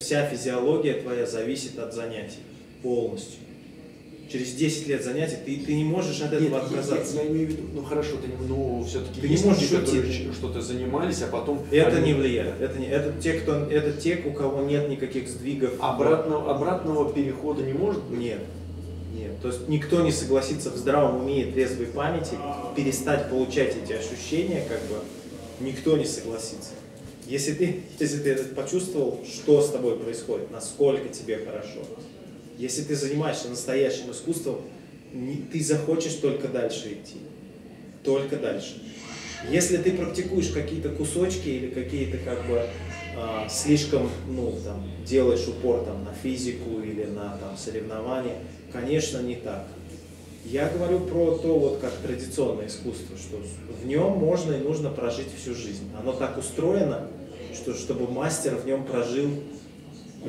Вся физиология твоя зависит от занятий полностью. Через 10 лет занятий ты не можешь от этого отказаться. Я имею в виду, ну хорошо, все-таки ты не можешь, которые что-то занимались, а потом... Это не влияет. Это те, у кого нет никаких сдвигов. Обратного перехода не может быть? Нет. Нет. То есть никто не согласится в здравом уме и трезвой памяти перестать получать эти ощущения, как бы никто не согласится. Если ты почувствовал, что с тобой происходит, насколько тебе хорошо. Если ты занимаешься настоящим искусством, ты захочешь только дальше идти. Только дальше. Если ты практикуешь какие-то кусочки или какие-то слишком, делаешь упор на физику или на соревнования, конечно, не так. Я говорю про то, как традиционное искусство, что в нем можно и нужно прожить всю жизнь. Оно так устроено, чтобы мастер в нем прожил.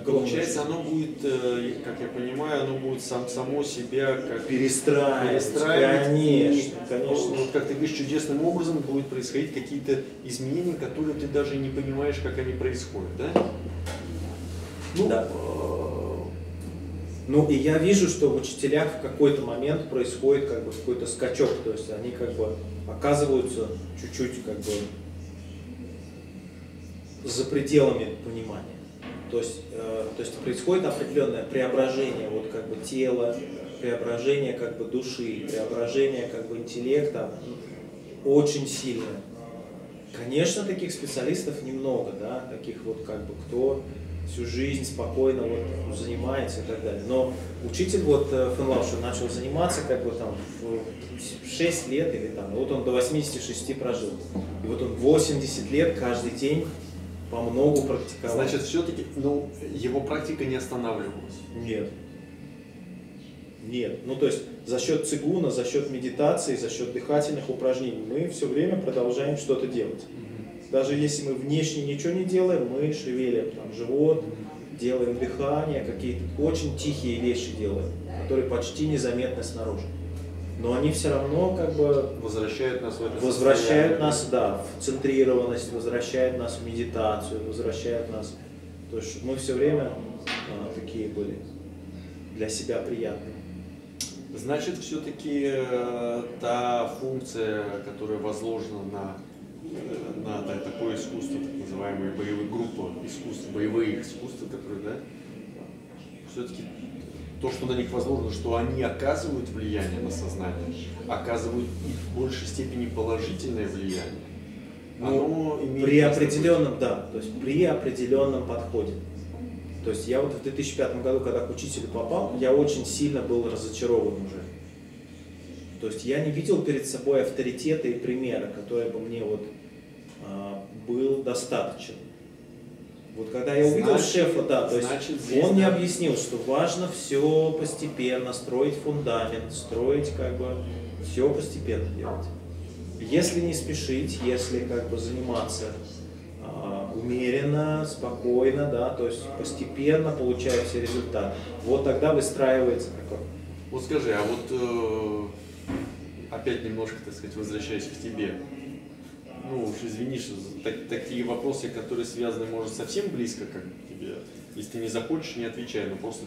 Получается, оно будет, как я понимаю, оно будет само себя как перестраивать. Конечно. Вот, как ты говоришь, чудесным образом будут происходить какие-то изменения, которые ты даже не понимаешь, как они происходят, да? Да. И я вижу, что в учителях в какой-то момент происходит какой-то скачок, то есть они оказываются чуть-чуть за пределами понимания. То есть происходит определенное преображение тела, преображение души, преображение интеллекта очень сильное. Конечно, таких специалистов немного, да, таких кто всю жизнь спокойно занимается и так далее. Но учитель Фенлаушин начал заниматься в 6 лет или он до 86 прожил. И он 80 лет каждый день по многу практиковал. Значит, все-таки, его практика не останавливалась? Нет. Нет. То есть за счет цигуна, за счет медитации, за счет дыхательных упражнений мы все время продолжаем что-то делать. Даже если мы внешне ничего не делаем, мы шевелим живот, делаем дыхание, какие-то очень тихие вещи делаем, которые почти незаметны снаружи. Но они все равно возвращают нас в центрированность, возвращают нас в медитацию, возвращают нас. То есть мы все время такие были для себя приятные. Значит, все-таки та функция, которая возложена на такое искусство, так называемые боевые группы искусств, боевые искусства, все-таки то, что на них возложено, что они оказывают влияние на сознание, оказывают в большей степени положительное влияние. При определенном подходе. То есть я в 2005 году, когда к учителю попал, я очень сильно был разочарован уже. То есть я не видел перед собой авторитета и примера, который бы мне был достаточен. Когда я увидел шефа, он мне объяснил, что важно все постепенно, строить фундамент, строить все постепенно делать. Если не спешить, если заниматься умеренно, спокойно, то есть постепенно получая все результаты, тогда выстраивается такое. Вот скажи, а опять немножко, возвращаясь к тебе. Извини, что такие вопросы, которые связаны, может, совсем близко к тебе. Если ты не захочешь, не отвечай, но просто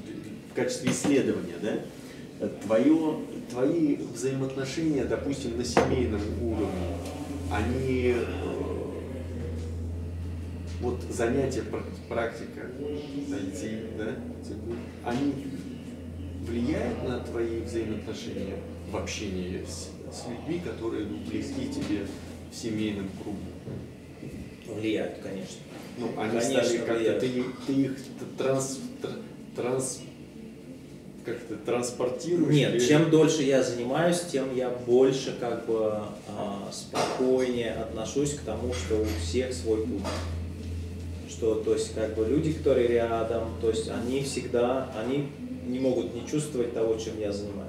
в качестве исследования, да? Твои взаимоотношения, допустим, на семейном уровне, они, занятия, практика, они влияют на твои взаимоотношения в общении с людьми, которые близки тебе в семейном кругу? Влияют, конечно. Они стали как-то, ты их транспортируешь? Нет, или... чем дольше я занимаюсь, тем я больше спокойнее отношусь к тому, что у всех свой путь. Люди, которые рядом, они всегда, не могут не чувствовать того, чем я занимаюсь.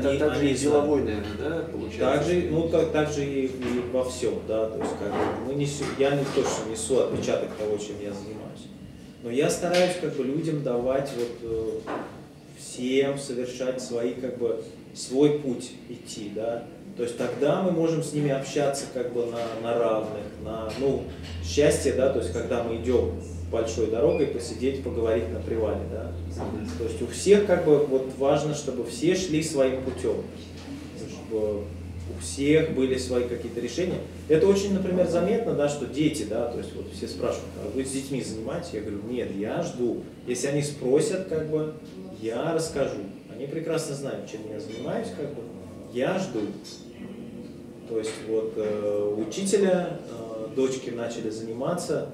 Также и деловой, наверное, да, получается? Также и во всем, да, то есть я не точно несу отпечаток того, чем я занимаюсь. Но я стараюсь людям давать всем совершать свои, свой путь идти, да. То есть тогда мы можем с ними общаться на равных, счастье, да, то есть когда мы идем большой дорогой, посидеть, поговорить на привале. Да? То есть у всех как бы вот важно, чтобы все шли своим путем, чтобы у всех были свои какие-то решения. Это очень, например, заметно, да, что дети, да, то есть вот все спрашивают, а вы с детьми занимаетесь? Я говорю, нет, я жду. Если они спросят, как бы, я расскажу. Они прекрасно знают, чем я занимаюсь, как бы, я жду. То есть вот учителя дочки начали заниматься,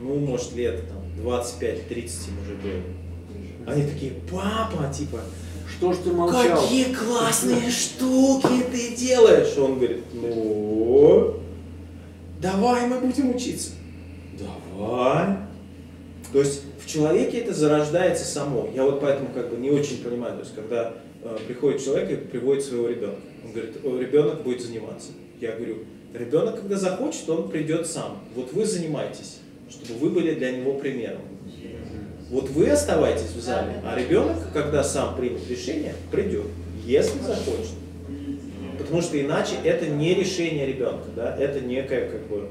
ну, может, лет 25-30 им уже было. Они такие, папа, типа, что ж ты молчал? Какие классные штуки ты делаешь? Он говорит, ну, давай мы будем учиться. Давай. То есть в человеке это зарождается само. Я вот поэтому как бы не очень понимаю, то есть когда приходит человек и приводит своего ребенка. Он говорит, ребенок будет заниматься. Я говорю, ребенок, когда захочет, он придет сам. Вот вы занимаетесь, чтобы вы были для него примером. Вот вы оставайтесь в зале, а ребенок, когда сам примет решение, придет, если захочет. Потому что иначе это не решение ребенка, да? Это некая как бы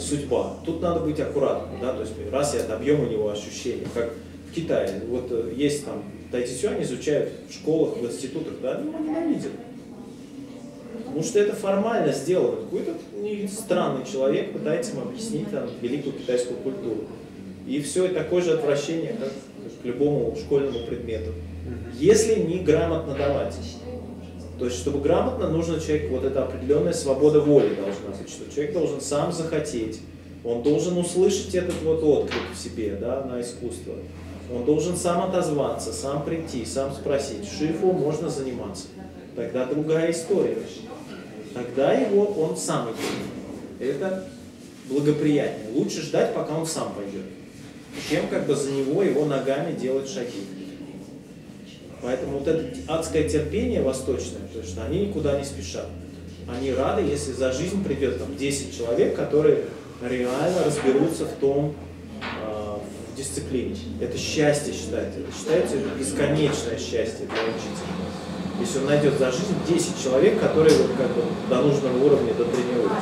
судьба. Тут надо быть аккуратным, да? То есть раз и отобьем у него ощущение, как в Китае. Вот есть там тайцзицуань изучают в школах, в институтах, да? Ну, они ненавидят. Потому что это формально сделано. Какой-то странный человек пытается им объяснить там, великую китайскую культуру. И все, и такое же отвращение, как к любому школьному предмету. Если не грамотно давать. То есть, чтобы грамотно, нужно человек, вот эта определенная свобода воли должна быть, что человек должен сам захотеть, он должен услышать этот вот отклик в себе, да, на искусство. Он должен сам отозваться, сам прийти, сам спросить, шифу можно заниматься. Тогда другая история. Тогда его, он сам идет. Это благоприятнее. Лучше ждать, пока он сам пойдет, чем как бы за него его ногами делать шаги. Поэтому вот это адское терпение восточное, потому что они никуда не спешат. Они рады, если за жизнь придет там 10 человек, которые реально разберутся в том, в дисциплине. Это счастье считается. Это считается бесконечное счастье для учителя. Если он найдет за жизнь 10 человек, которые вот как бы до нужного уровня дотренируются.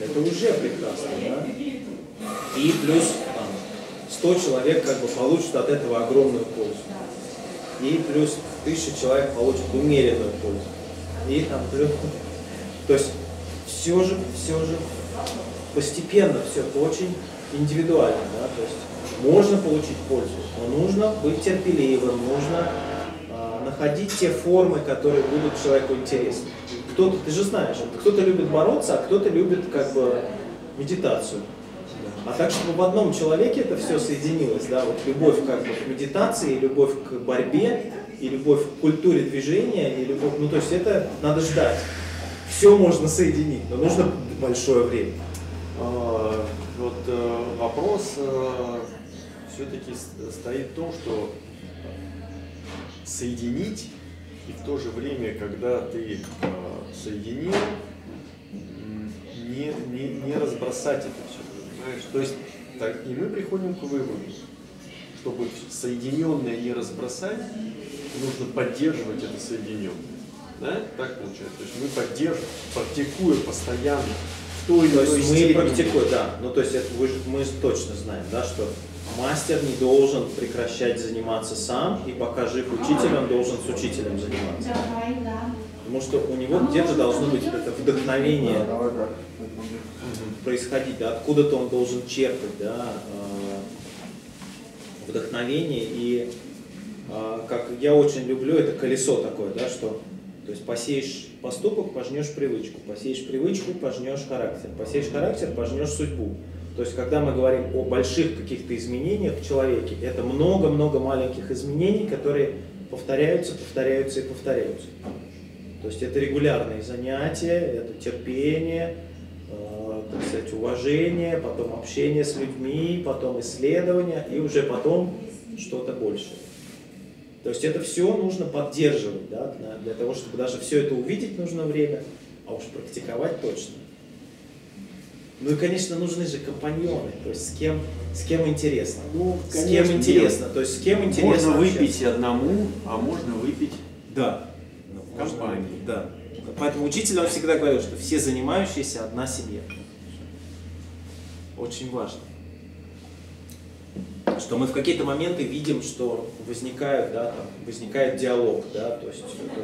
Это уже прекрасно, да? И плюс там, 100 человек как бы получат от этого огромную пользу. И плюс 1000 человек получат умеренную пользу. И там плюс... То есть все же постепенно все это очень индивидуально, да? То есть можно получить пользу, но нужно быть терпеливым, нужно находить те формы, которые будут человеку интересны. Кто-то, ты же знаешь, кто-то любит бороться, а кто-то любит как бы медитацию. А так, чтобы в одном человеке это все соединилось, да, вот любовь как бы к медитации, любовь к борьбе, и любовь к культуре движения, и любовь, ну то есть это надо ждать. Все можно соединить, но нужно большое время. Вот вопрос все-таки стоит в том, что соединить, и в то же время, когда ты соединил, не разбросать это все. То есть, так, и мы приходим к выводу, чтобы соединенное не разбросать, нужно поддерживать это соединенное. Да? Так получается. То есть мы поддерживаем, практикуем постоянно. То есть мы практикуем, да. Ну то есть это мы точно знаем, да, что мастер не должен прекращать заниматься сам, и пока жив учитель, он должен с учителем заниматься. Потому что у него где-то должно быть это вдохновение происходить, да, откуда-то он должен черпать, да, вдохновение, и как я очень люблю, это колесо такое, да, что то есть посеешь поступок, пожнешь привычку, посеешь привычку, пожнешь характер, посеешь характер, пожнешь судьбу. То есть когда мы говорим о больших каких-то изменениях в человеке, это много-много маленьких изменений, которые повторяются, повторяются и повторяются. То есть это регулярные занятия, это терпение, так сказать, уважение, потом общение с людьми, потом исследование и уже потом что-то большее. То есть это все нужно поддерживать, да? Для того, чтобы даже все это увидеть, нужно время, а уж практиковать точно. Ну и, конечно, нужны же компаньоны, то есть с кем интересно. Ну, конечно, с кем интересно, то есть с кем интересно. Можно выпить одному, а можно выпить, да, в компании. Да. Поэтому учитель, он всегда говорил, что все занимающиеся – одна семья. очень важно. Что мы в какие-то моменты видим, что возникает, да, там, возникает диалог. Да, то есть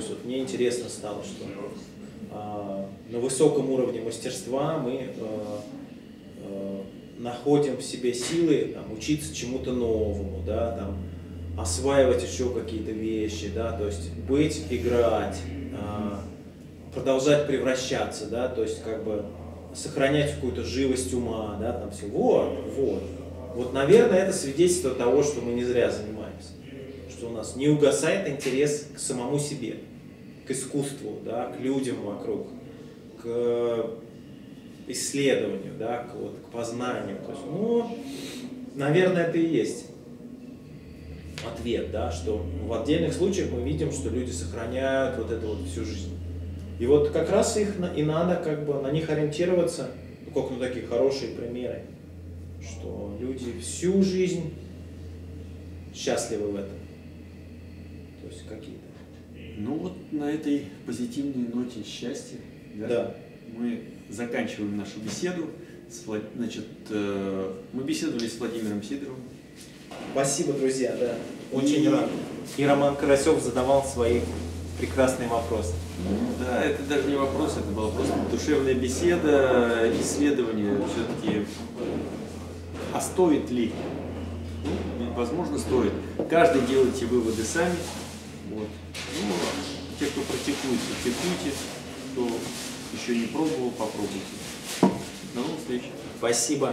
вот мне интересно стало, что на высоком уровне мастерства мы находим в себе силы там, учиться чему-то новому, да, там, осваивать еще какие-то вещи, да, то есть быть, играть, продолжать превращаться, да, то есть как бы сохранять какую-то живость ума, да, там все. Вот, наверное, это свидетельство того, что мы не зря занимаемся, что у нас не угасает интерес к самому себе, к искусству, да, к людям вокруг, к исследованию, да, к познанию. То есть, ну, наверное, это и есть ответ, да, что в отдельных случаях мы видим, что люди сохраняют вот это вот всю жизнь. И вот как раз их и надо как бы на них ориентироваться, как на такие хорошие примеры, что люди всю жизнь счастливы в этом. То есть какие-то. Ну вот на этой позитивной ноте счастья, да, мы заканчиваем нашу беседу. Значит, мы беседовали с Владимиром Сидоровым. Спасибо, друзья, да. Очень рад. И Роман Карасев задавал свои прекрасные вопросы. Да, это даже не вопрос, это была просто душевная беседа, исследование все-таки. А стоит ли? Ну, возможно, стоит. Каждый делайте выводы сами. Вот. Ну, те, кто практикует, практикуйте. Кто еще не пробовал, попробуйте. До новых встреч. Спасибо.